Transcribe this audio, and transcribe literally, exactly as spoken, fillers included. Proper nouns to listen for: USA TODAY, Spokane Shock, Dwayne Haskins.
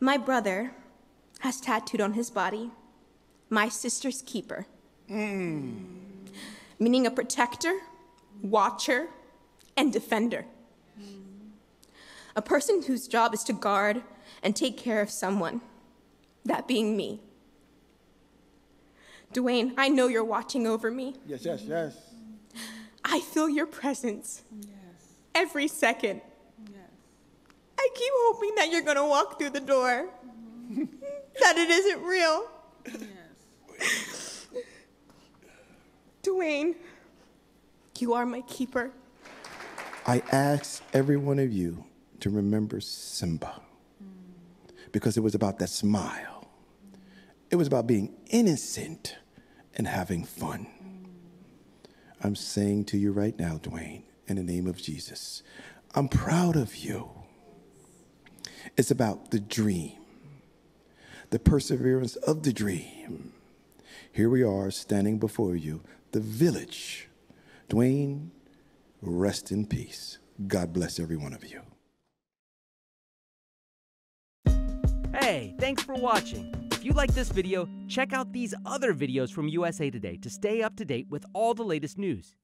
My brother has tattooed on his body, my sister's keeper. Mm. Meaning a protector, watcher, and defender. Mm. A person whose job is to guard and take care of someone, that being me. Dwayne, I know you're watching over me. Yes, yes, yes. I feel your presence yes. every second. Yes. I keep hoping that you're gonna walk through the door, mm-hmm. that it isn't real. Yes. Dwayne, you are my keeper. I ask every one of you to remember Simba, mm. because it was about that smile. Mm. It was about being innocent and having fun. Mm. I'm saying to you right now, Dwayne, in the name of Jesus, I'm proud of you. It's about the dream, the perseverance of the dream. Here we are standing before you, the village. Dwayne, rest in peace. God bless every one of you. Hey, thanks for watching. If you like this video, check out these other videos from U S A Today to stay up to date with all the latest news.